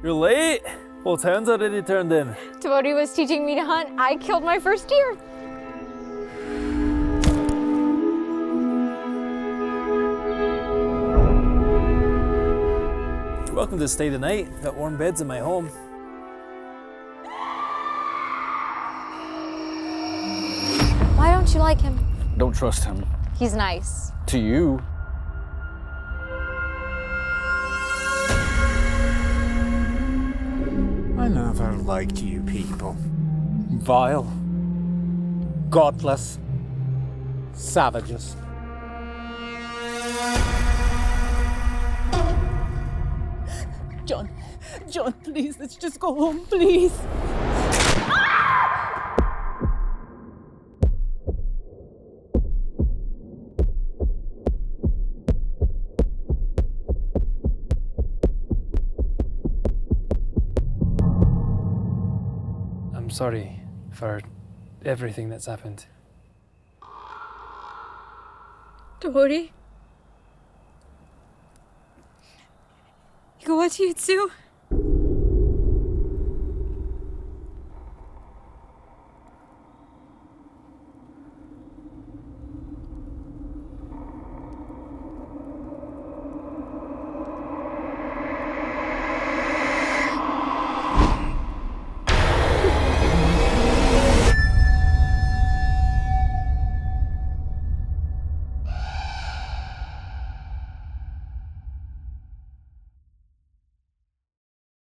You're late? Well, turns out it turned in. Tavari was teaching me to hunt. I killed my first deer. Welcome to stay the night. Got warm beds in my home. Why don't you like him? Don't trust him. He's nice. To you. I never liked you people. Vile, godless, savages. John, please, let's just go home, please. I'm sorry for everything that's happened. Tavari? You go, what do you do?